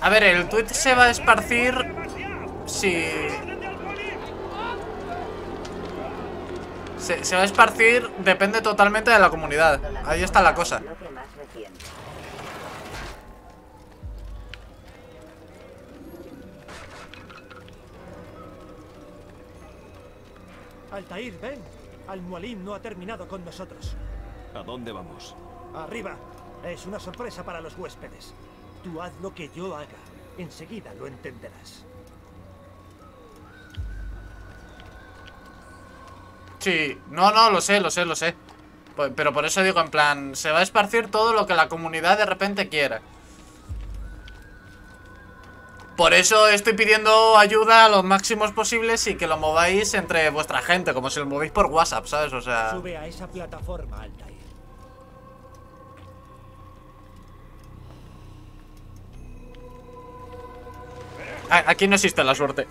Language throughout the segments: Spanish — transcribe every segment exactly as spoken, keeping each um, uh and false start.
A ver, el tweet se va a esparcir si... Se, se va a esparcir, depende totalmente de la comunidad. Ahí está la cosa. Altair, ven. Al Mualim no ha terminado con nosotros. ¿A dónde vamos? Arriba. Es una sorpresa para los huéspedes. Tú haz lo que yo haga. Enseguida lo entenderás. Sí, no, no, lo sé, lo sé, lo sé. Pero por eso digo, en plan, se va a esparcir todo lo que la comunidad de repente quiera. Por eso estoy pidiendo ayuda a los máximos posibles y que lo mováis entre vuestra gente, como si lo movéis por WhatsApp, ¿sabes? O sea... Sube a esa plataforma, Altair. Aquí no existe la suerte,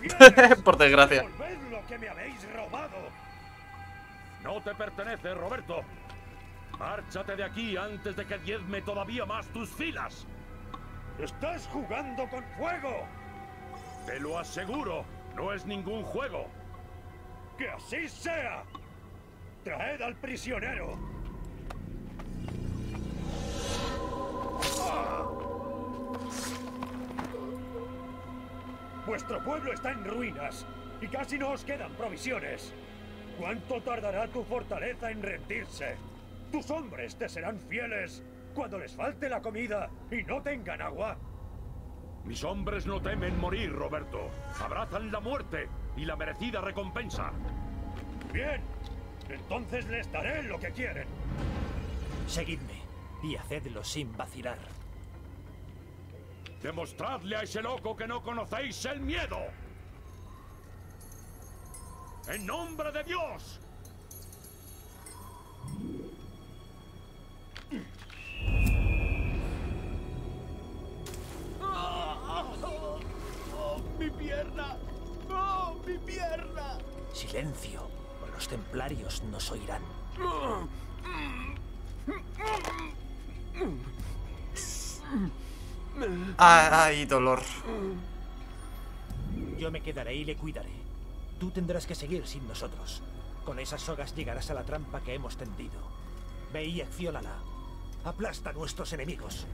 por desgracia. Lo que me habéis robado. No te pertenece, Roberto. Márchate de aquí antes de que diezme todavía más tus filas. Estás jugando con fuego. Te lo aseguro, no es ningún juego. Que así sea. Traed al prisionero. ¡Ah! Vuestro pueblo está en ruinas y casi no os quedan provisiones. ¿Cuánto tardará tu fortaleza en rendirse? Tus hombres te serán fieles cuando les falte la comida y no tengan agua. Mis hombres no temen morir, Roberto. Abrazan la muerte y la merecida recompensa. Bien, entonces les daré lo que quieren. Seguidme y hacedlo sin vacilar. ¡Demostradle a ese loco que no conocéis el miedo! ¡En nombre de Dios! ¡Oh, oh, oh, mi pierna! ¡Oh, mi pierna! Silencio, o los templarios nos oirán. Ay, dolor. Yo me quedaré y le cuidaré. Tú tendrás que seguir sin nosotros. Con esas sogas llegarás a la trampa que hemos tendido. Ve y acciónala. Aplasta a nuestros enemigos.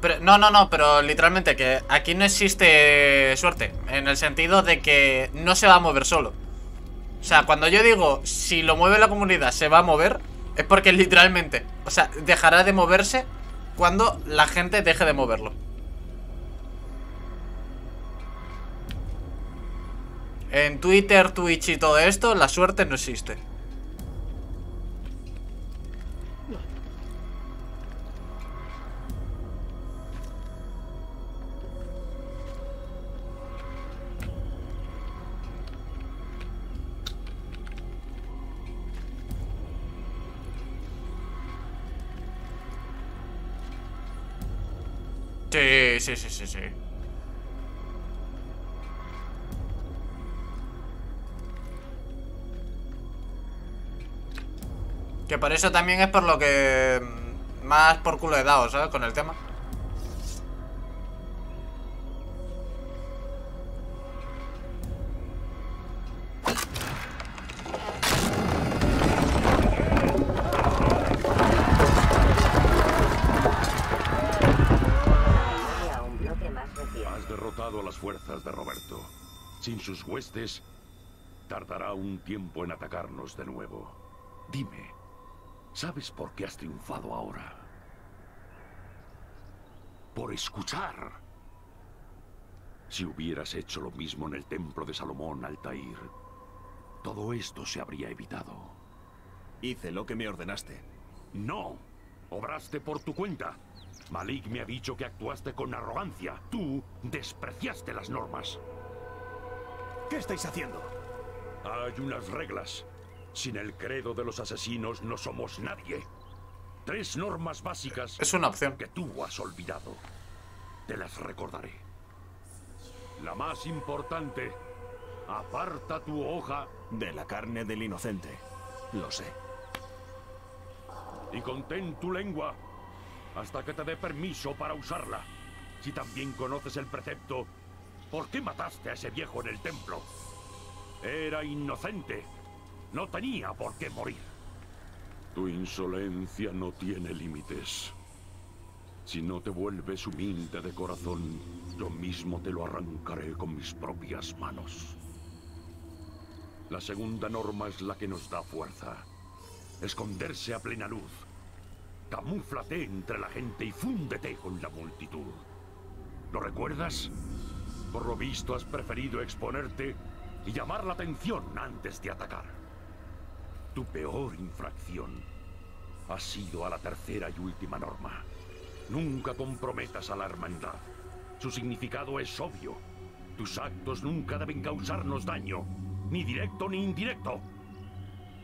Pero, no, no, no, pero literalmente que aquí no existe suerte. En el sentido de que no se va a mover solo. O sea, cuando yo digo, si lo mueve la comunidad se va a mover, es porque literalmente, o sea, dejará de moverse cuando la gente deje de moverlo. En Twitter, Twitch y todo esto, la suerte no existe. Sí, sí, sí, sí, sí. Que por eso también es por lo que más por culo he dado, ¿sabes? Con el tema. Fuerzas de Roberto. Sin sus huestes, tardará un tiempo en atacarnos de nuevo. Dime, ¿sabes por qué has triunfado ahora? Por escuchar. Si hubieras hecho lo mismo en el templo de Salomón, Altair, todo esto se habría evitado. Hice lo que me ordenaste. No, obraste por tu cuenta. Malik me ha dicho que actuaste con arrogancia. Tú despreciaste las normas. ¿Qué estáis haciendo? Hay unas reglas. Sin el credo de los asesinos no somos nadie. Tres normas básicas. Es una opción que tú has olvidado. Te las recordaré. La más importante: aparta tu hoja de la carne del inocente. Lo sé. Y contén tu lengua hasta que te dé permiso para usarla. Si también conoces el precepto, ¿por qué mataste a ese viejo en el templo? Era inocente. No tenía por qué morir. Tu insolencia no tiene límites. Si no te vuelves humilde de corazón, yo mismo te lo arrancaré con mis propias manos. La segunda norma es la que nos da fuerza. Esconderse a plena luz. Camúflate entre la gente y fúndete con la multitud. ¿Lo recuerdas? Por lo visto has preferido exponerte y llamar la atención antes de atacar. Tu peor infracción ha sido a la tercera y última norma. Nunca comprometas a la hermandad. Su significado es obvio. Tus actos nunca deben causarnos daño, ni directo ni indirecto.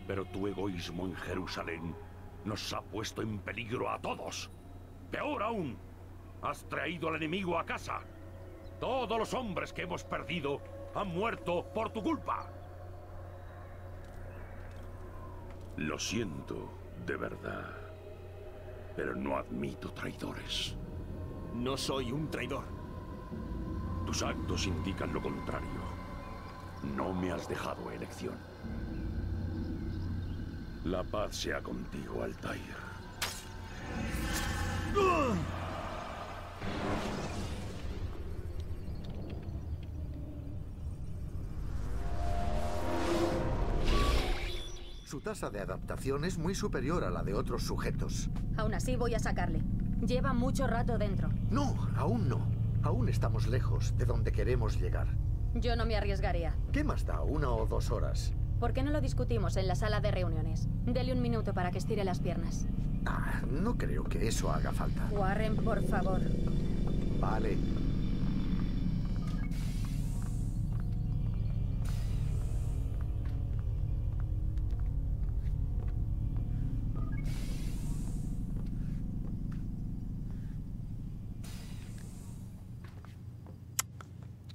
Pero tu egoísmo en Jerusalén nos ha puesto en peligro a todos. Peor aún, has traído al enemigo a casa. Todos los hombres que hemos perdido han muerto por tu culpa. Lo siento, de verdad. Pero no admito traidores. No soy un traidor. Tus actos indican lo contrario. No me has dejado elección. La paz sea contigo, Altair. ¡Ugh! Su tasa de adaptación es muy superior a la de otros sujetos. Aún así voy a sacarle. Lleva mucho rato dentro. No, aún no. Aún estamos lejos de donde queremos llegar. Yo no me arriesgaría. ¿Qué más da? Una o dos horas. ¿Por qué no lo discutimos en la sala de reuniones? Dele un minuto para que estire las piernas. Ah, no creo que eso haga falta. Warren, por favor. Vale.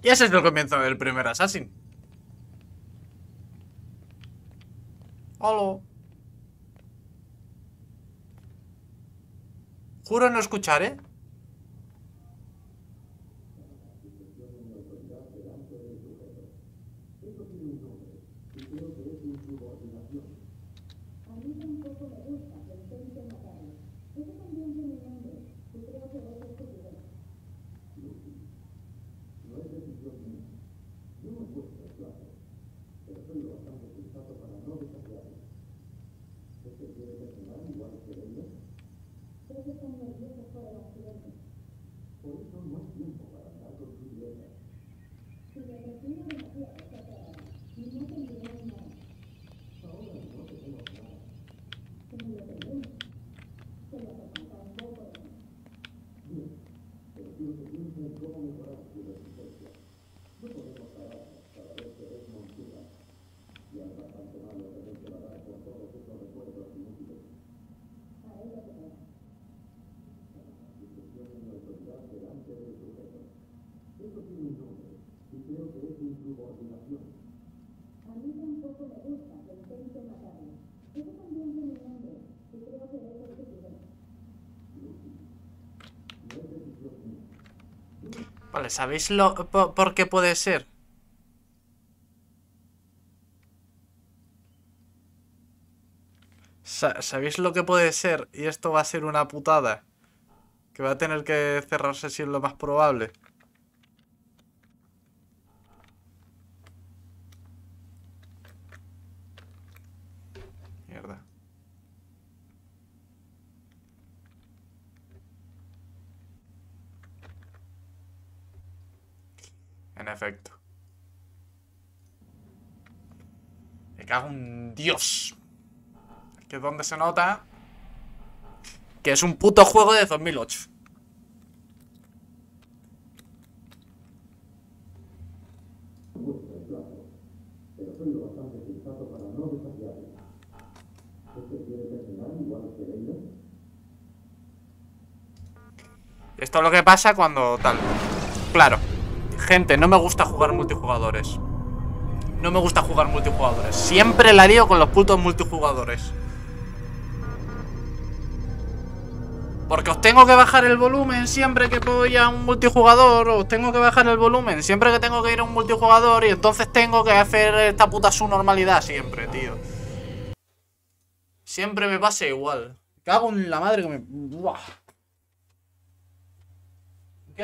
Y ese es el comienzo del primer Assassin. Hola. Juro no escuchar, ¿eh? Vale, ¿sabéis lo, por, por qué puede ser? Sa- ¿Sabéis lo que puede ser? Y esto va a ser una putada. Que va a tener que cerrarse si es lo más probable. Mierda. En efecto. Me cago en Dios. Es que es donde se nota que es un puto juego de dos mil ocho. Esto es lo que pasa cuando tal. Claro. Gente, no me gusta jugar multijugadores. No me gusta jugar multijugadores. Siempre la lío con los putos multijugadores. Porque os tengo que bajar el volumen siempre que voy a un multijugador. Os tengo que bajar el volumen siempre que tengo que ir a un multijugador. Y entonces tengo que hacer esta puta su normalidad siempre, tío. Siempre me pasa igual. Cago en la madre que me... Buah. Qué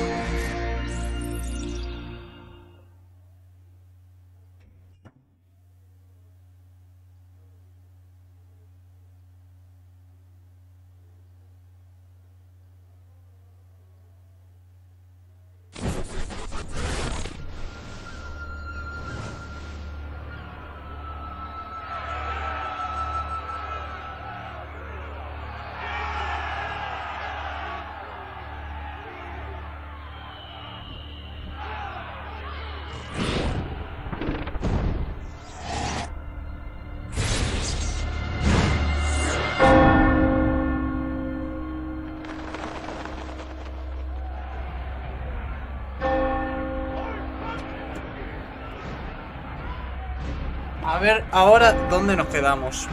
A ver ahora dónde nos quedamos.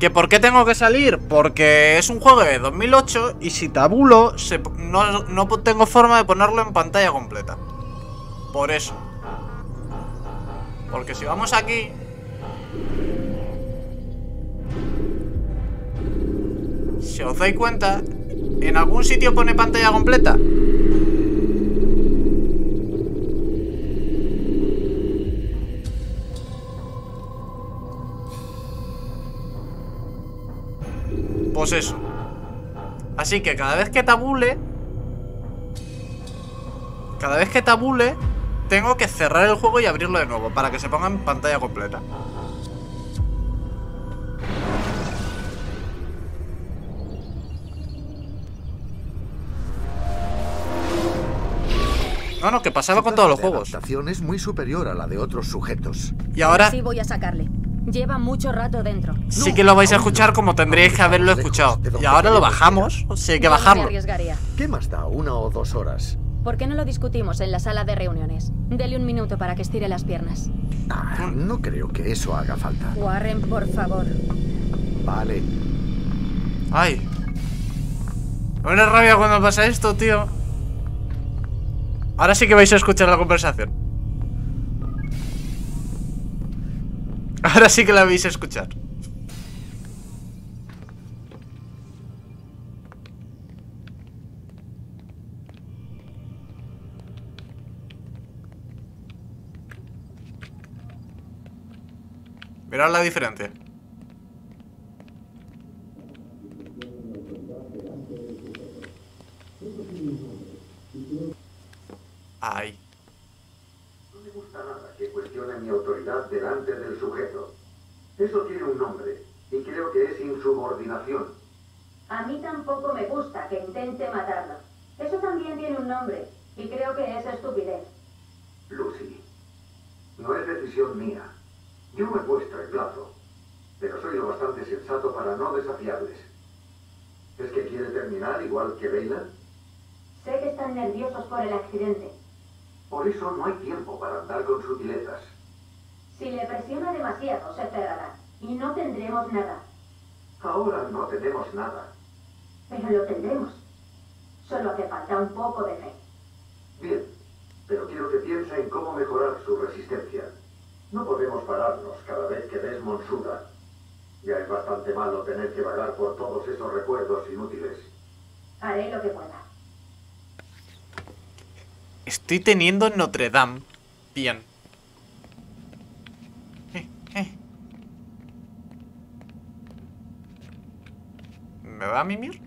¿Que por qué tengo que salir? Porque es un juego de dos mil ocho y si tabulo se, no, no tengo forma de ponerlo en pantalla completa. Por eso. Porque si vamos aquí... Si os dais cuenta, ¿en algún sitio pone pantalla completa? Pues eso. Así que cada vez que tabule, cada vez que tabule, tengo que cerrar el juego y abrirlo de nuevo para que se ponga en pantalla completa. No, no, que pasaba con todos los juegos. La adaptación es muy superior a la de otros sujetos. Y ahora sí voy a sacarle. Lleva mucho rato dentro. Sí que lo vais a escuchar como tendríais que haberlo escuchado. Y ahora lo bajamos. Sí hay que bajarlo. ¿Qué más da una o dos horas? ¿Por qué no lo discutimos en la sala de reuniones? Dele un minuto para que estire las piernas. Ah, no creo que eso haga falta. Warren, por favor. Vale. Ay. Me da rabia cuando pasa esto, tío. Ahora sí que vais a escuchar la conversación. Ahora sí que la vais a escuchar. Mirad la diferencia. Ay. No me gusta nada que cuestione mi autoridad delante del sujeto. Eso tiene un nombre, y creo que es insubordinación. A mí tampoco me gusta que intente matarlo. Eso también tiene un nombre, y creo que es estupidez. Lucy, no es decisión mía. Yo me he puesto el plazo, pero soy lo bastante sensato para no desafiarles. ¿Es que quiere terminar igual que Baylan? Sé que están nerviosos por el accidente. Por eso no hay tiempo para andar con sutiletas. Si le presiona demasiado, se cerrará. Y no tendremos nada. Ahora no tenemos nada. Pero lo tendremos. Solo hace falta un poco de fe. Bien, pero quiero que piense en cómo mejorar su resistencia. No podemos pararnos cada vez que Desmond suda. Ya es bastante malo tener que vagar por todos esos recuerdos inútiles. Haré lo que pueda. Estoy teniendo Notre Dame. Bien. Eh, eh. ¿Me va a mimir?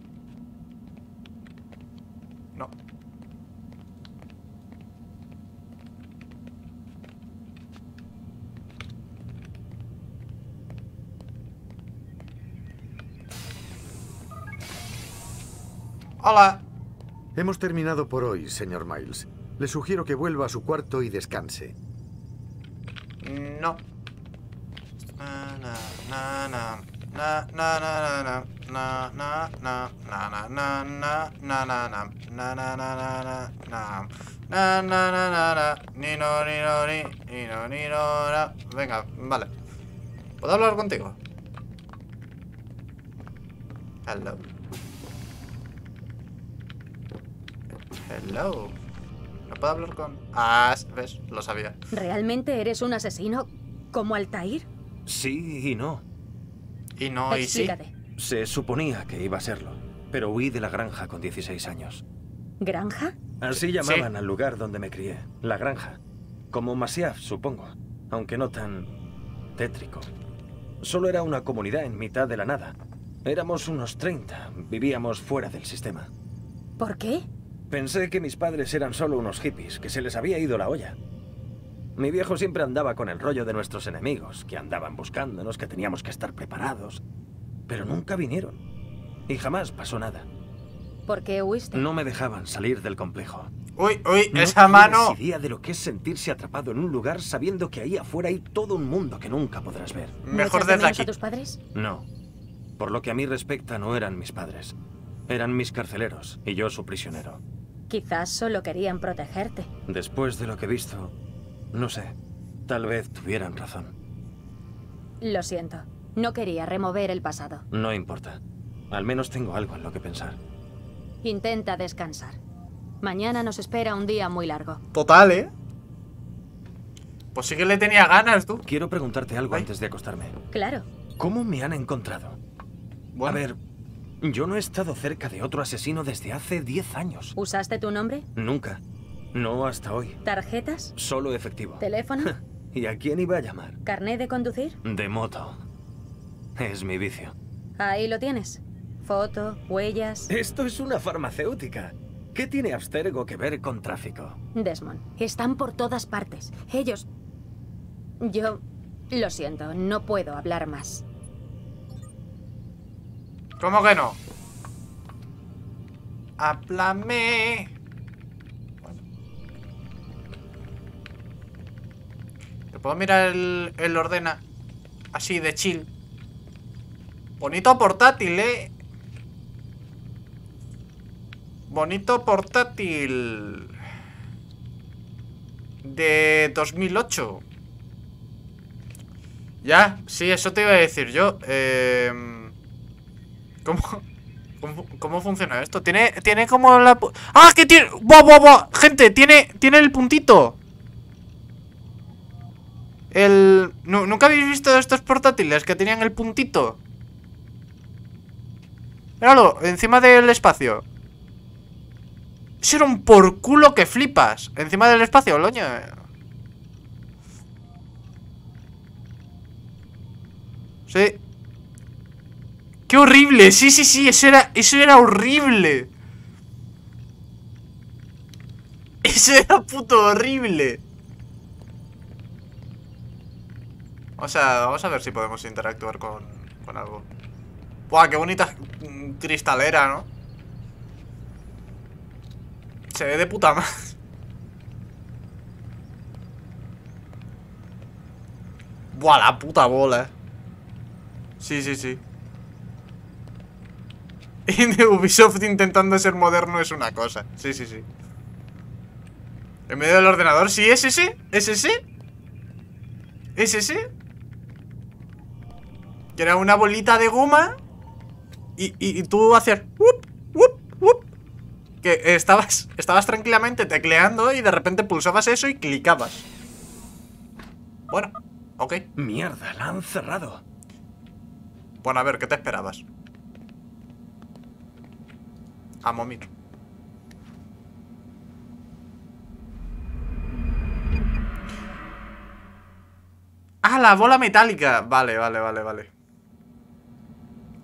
No. Hola. Hemos terminado por hoy, señor Miles. Le sugiero que vuelva a su cuarto y descanse. No. Na, na, na, na, na, na, na, na, na, na, na, na, na, na, na, na, na, na, na, na, na, na, ni no, ni no, ni no, ni no. Venga, vale. ¿Puedo hablar contigo? Hello. Hello. No puedo hablar con... Ah, ves, lo sabía. ¿Realmente eres un asesino como Altair? Sí y no. Y no y sí. Se suponía que iba a serlo, pero huí de la granja con dieciséis años. ¿Granja? Así llamaban sí. al lugar donde me crié, la granja. Como Masyaf, supongo, aunque no tan tétrico. Solo era una comunidad en mitad de la nada. Éramos unos treinta, vivíamos fuera del sistema. ¿Por qué? Pensé que mis padres eran solo unos hippies, que se les había ido la olla. Mi viejo siempre andaba con el rollo de nuestros enemigos, que andaban buscándonos, que teníamos que estar preparados. Pero nunca vinieron. Y jamás pasó nada. ¿Por qué huiste? No me dejaban salir del complejo. ¡Uy, uy, esa mano! No tenía idea de lo que es sentirse atrapado en un lugar sabiendo que ahí afuera hay todo un mundo que nunca podrás ver. Mejor desde aquí. ¿A tus padres? No. Por lo que a mí respecta, no eran mis padres. Eran mis carceleros y yo su prisionero. Quizás solo querían protegerte. Después de lo que he visto, no sé. Tal vez tuvieran razón. Lo siento. No quería remover el pasado. No importa. Al menos tengo algo en lo que pensar. Intenta descansar. Mañana nos espera un día muy largo. Total, ¿eh? Pues sí que le tenía ganas, tú. Quiero preguntarte algo Ay. antes de acostarme. Claro. ¿Cómo me han encontrado? Bueno. A ver, yo no he estado cerca de otro asesino desde hace diez años. ¿Usaste tu nombre? Nunca. No hasta hoy. ¿Tarjetas? Solo efectivo. ¿Teléfono? ¿Y a quién iba a llamar? ¿Carné de conducir? De moto. Es mi vicio. Ahí lo tienes. Foto, huellas... Esto es una farmacéutica. ¿Qué tiene Abstergo que ver con tráfico? Desmond, están por todas partes. Ellos... Yo... Lo siento, no puedo hablar más. ¿Cómo que no? ¡Háblame! Bueno. ¿Te puedo mirar el, el ordena? Así, de chill. Bonito portátil, ¿eh? Bonito portátil. De dos mil ocho. Ya, sí, eso te iba a decir yo. Eh... ¿Cómo, cómo, ¿Cómo funciona esto? Tiene tiene como la... ¡Ah, que tiene! ¡Buah, buah, buah! Gente, tiene, tiene el puntito. El... ¿Nunca habéis visto estos portátiles que tenían el puntito? Míralo, encima del espacio. Eso era un por culo que flipas. Encima del espacio, loño. Sí. ¡Qué horrible! Sí, sí, sí, eso era, eso era horrible. Eso era puto horrible. O sea, vamos a ver si podemos interactuar con, con algo. ¡Buah, qué bonita cristalera!, ¿no? Se ve de puta madre. ¡Buah, la puta bola! Sí, sí, sí. Y Ubisoft intentando ser moderno es una cosa. Sí, sí, sí. En medio del ordenador, sí, es ese. ¿Es ese? ¿Es ese? Que era una bolita de goma. Y, y, y tú hacías ¡wup, wup, wup! Que estabas, estabas tranquilamente tecleando y de repente pulsabas eso y clicabas. Bueno, ok. Mierda, la han cerrado. Bueno, a ver, ¿qué te esperabas? A momir. Ah, la bola metálica. Vale, vale, vale, vale.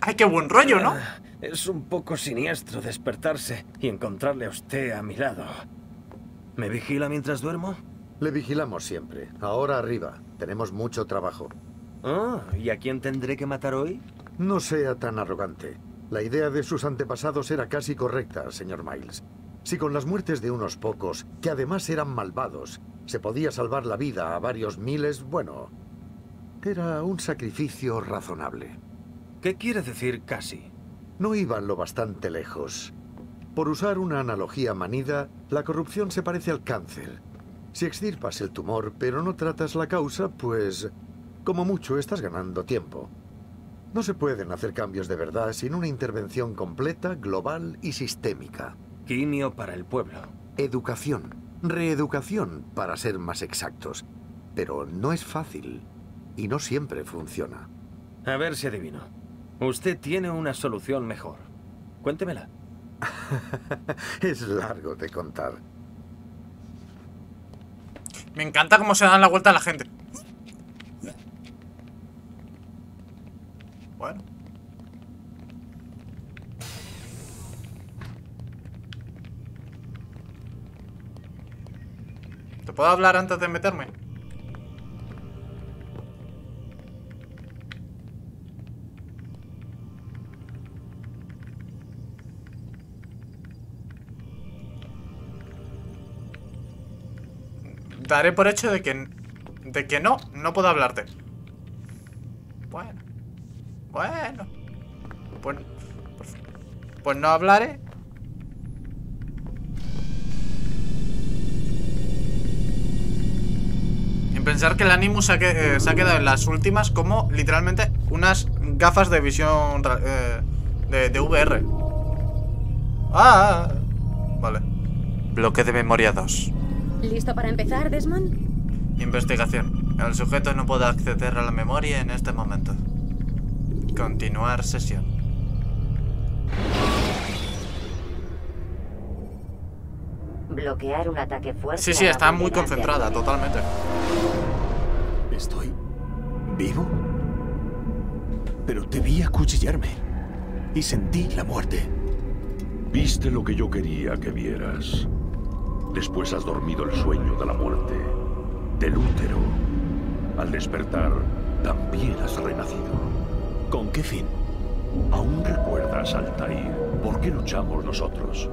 Ay, qué buen rollo, ¿no? Ah, es un poco siniestro despertarse y encontrarle a usted a mi lado. ¿Me vigila mientras duermo? Le vigilamos siempre. Ahora arriba. Tenemos mucho trabajo. Ah, ¿y a quién tendré que matar hoy? No sea tan arrogante. La idea de sus antepasados era casi correcta, señor Miles. Si con las muertes de unos pocos, que además eran malvados, se podía salvar la vida a varios miles, bueno, era un sacrificio razonable. ¿Qué quiere decir casi? No iban lo bastante lejos. Por usar una analogía manida, la corrupción se parece al cáncer. Si extirpas el tumor, pero no tratas la causa, pues, como mucho, estás ganando tiempo. No se pueden hacer cambios de verdad sin una intervención completa, global y sistémica. Quimio para el pueblo. Educación. Reeducación, para ser más exactos. Pero no es fácil. Y no siempre funciona. A ver si adivino. Usted tiene una solución mejor. Cuéntemela. Es largo de contar. Me encanta cómo se dan la vuelta a la gente. Bueno. ¿Te puedo hablar antes de meterme? Daré por hecho de que, de que no, no puedo hablarte. Bueno. Bueno. Pues, pues, pues no hablaré. En pensar que el Animus se ha, que, eh, se ha quedado en las últimas como literalmente unas gafas de visión eh, de, de V R. Ah, vale. Bloque de memoria dos. ¿Listo para empezar, Desmond? Investigación. El sujeto no puede acceder a la memoria en este momento. Continuar sesión. Bloquear un ataque fuerte. Sí, sí, está muy concentrada, totalmente. ¿Estoy vivo? Pero te vi acuchillarme y sentí la muerte. Viste lo que yo quería que vieras. Después has dormido el sueño de la muerte, del útero. Al despertar, también has renacido. ¿Con qué fin? ¿Aún recuerdas, Altair, por qué luchamos nosotros?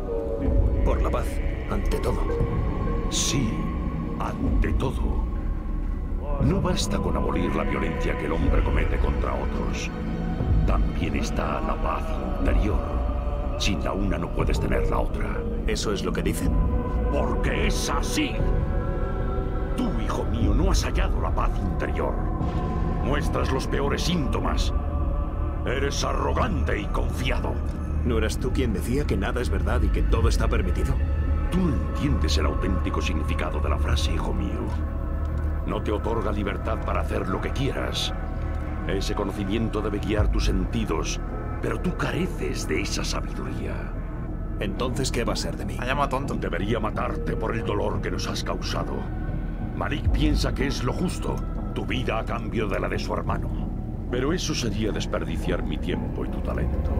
Por la paz, ante todo. Sí, ante todo. No basta con abolir la violencia que el hombre comete contra otros. También está la paz interior. Sin la una no puedes tener la otra. ¿Eso es lo que dicen? Porque es así. Tú, hijo mío, no has hallado la paz interior. Muestras los peores síntomas. Eres arrogante y confiado. ¿No eras tú quien decía que nada es verdad y que todo está permitido? Tú no entiendes el auténtico significado de la frase, hijo mío. No te otorga libertad para hacer lo que quieras. Ese conocimiento debe guiar tus sentidos, pero tú careces de esa sabiduría. Entonces, ¿qué va a ser de mí? Me llama tonto. Debería matarte por el dolor que nos has causado. Malik piensa que es lo justo, tu vida a cambio de la de su hermano. Pero eso sería desperdiciar mi tiempo y tu talento.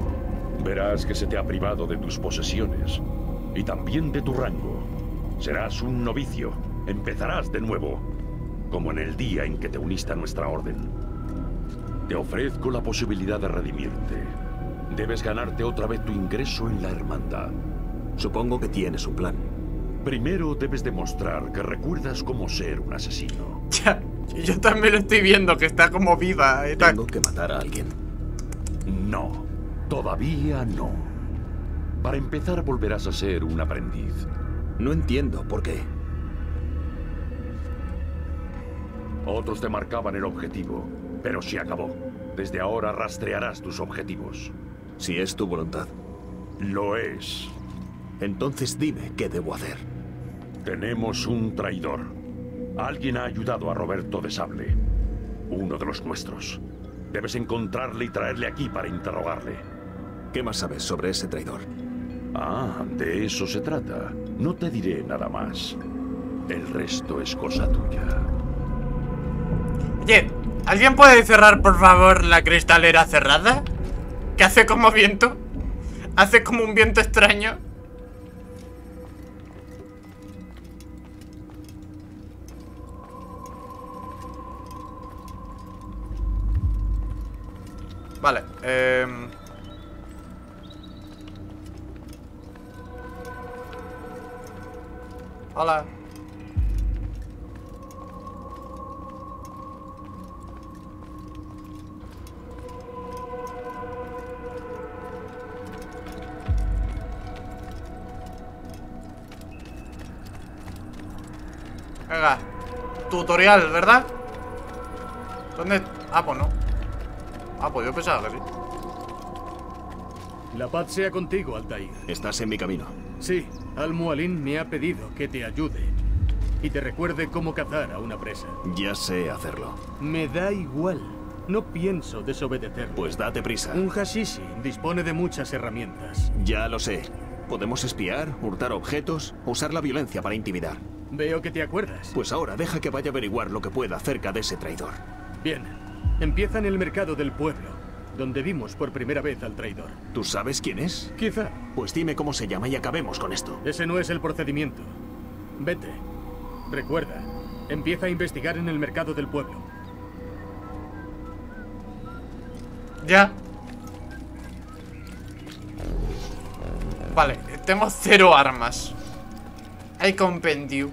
Verás que se te ha privado de tus posesiones y también de tu rango. Serás un novicio, empezarás de nuevo, como en el día en que te uniste a nuestra orden. Te ofrezco la posibilidad de redimirte. Debes ganarte otra vez tu ingreso en la hermandad. Supongo que tienes un plan. Primero debes demostrar que recuerdas cómo ser un asesino. Ya, yo también lo estoy viendo, que está como viva. Está... Tengo que matar a alguien. No, todavía no. Para empezar volverás a ser un aprendiz. No entiendo por qué. Otros te marcaban el objetivo, pero se acabó. Desde ahora rastrearás tus objetivos. Si es tu voluntad. Lo es. Entonces dime qué debo hacer. Tenemos un traidor. Alguien ha ayudado a Roberto de Sable. Uno de los nuestros. Debes encontrarle y traerle aquí para interrogarle. ¿Qué más sabes sobre ese traidor? Ah, de eso se trata. No te diré nada más. El resto es cosa tuya. Oye, ¿alguien puede cerrar, por favor, la cristalera cerrada? Que hace como viento. Hace como un viento extraño. Vale, eh... Hola. Venga. Tutorial, ¿verdad? ¿Dónde? Ah, pues no. Ah, pues yo pensaba que sí. La paz sea contigo, Altair. Estás en mi camino. Sí, Al Mualim me ha pedido que te ayude y te recuerde cómo cazar a una presa. Ya sé hacerlo. Me da igual. No pienso desobedecerlo. Pues date prisa. Un hashishin dispone de muchas herramientas. Ya lo sé. Podemos espiar, hurtar objetos, usar la violencia para intimidar. Veo que te acuerdas. Pues ahora deja que vaya a averiguar lo que pueda acerca de ese traidor. Bien. Empieza en el mercado del pueblo, donde vimos por primera vez al traidor. ¿Tú sabes quién es? Quizá. Pues dime cómo se llama y acabemos con esto. Ese no es el procedimiento. Vete. Recuerda, empieza a investigar en el mercado del pueblo. Ya. Vale, tengo cero armas. Hay compendio.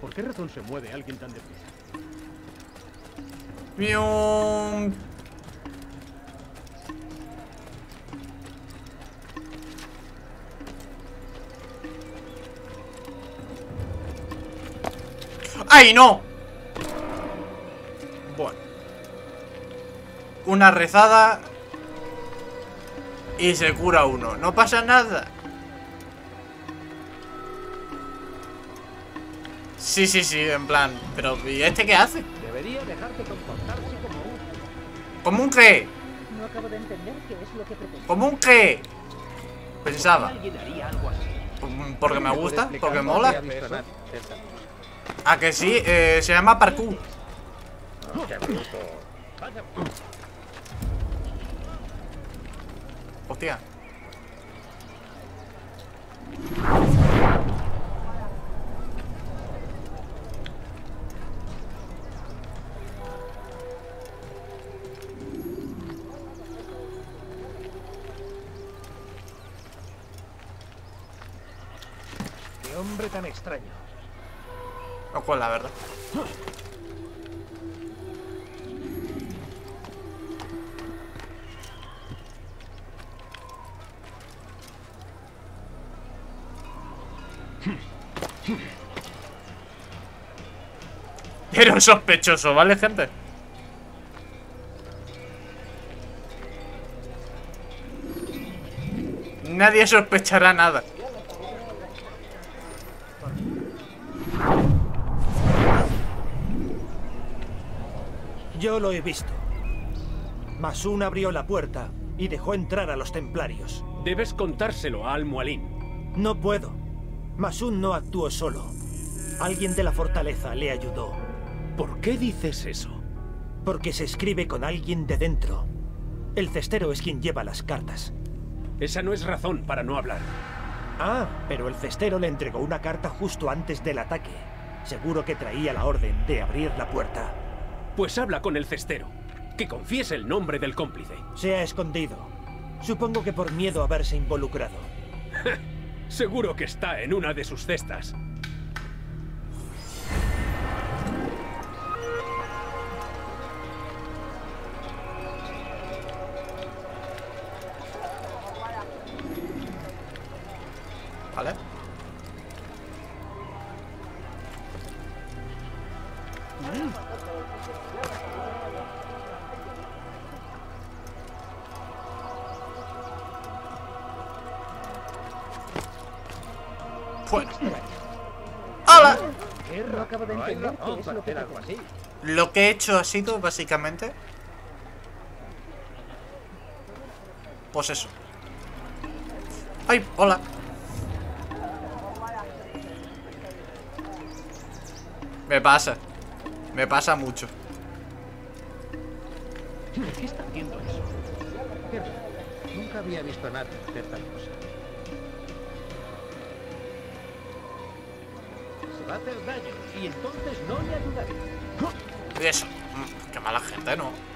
¿Por qué razón se mueve alguien tan deprisa? Mium. ¡Ay, no! Bueno. Una rezada y se cura uno. No pasa nada. Sí, sí, sí, en plan. Pero, ¿y este qué hace? Debería dejarte comportarse como un... ¿Como un qué? No acabo de entender qué es lo que pretende. ¿Como un qué? Pensaba. ¿Alguien haría algo así? Porque me gusta, porque mola. Ah, que sí, eh, se llama parkour. Hostia. Hombre tan extraño. No, pues la verdad. Pero sospechoso, ¿vale, gente? Nadie sospechará nada. Yo lo he visto. Masun abrió la puerta y dejó entrar a los templarios. Debes contárselo a Al Mualim. No puedo. Masun no actuó solo. Alguien de la fortaleza le ayudó. ¿Por qué dices eso? Porque se escribe con alguien de dentro. El cestero es quien lleva las cartas. Esa no es razón para no hablar. Ah, pero el cestero le entregó una carta justo antes del ataque. Seguro que traía la orden de abrir la puerta. Pues habla con el cestero, que confiese el nombre del cómplice. Se ha escondido. Supongo que por miedo a haberse involucrado. Seguro que está en una de sus cestas. Vale. Mm. Bueno. ¡Hola! No acabo de entender qué es lo que hago así. Lo que he hecho ha sido, básicamente, pues eso. ¡Ay! ¡Hola! Me pasa. Me pasa mucho. ¿Qué está haciendo eso? Nunca había visto a nadie hacer tal cosa. Va a hacer daño y entonces no le ayudaré. Eso, qué mala gente, ¿no?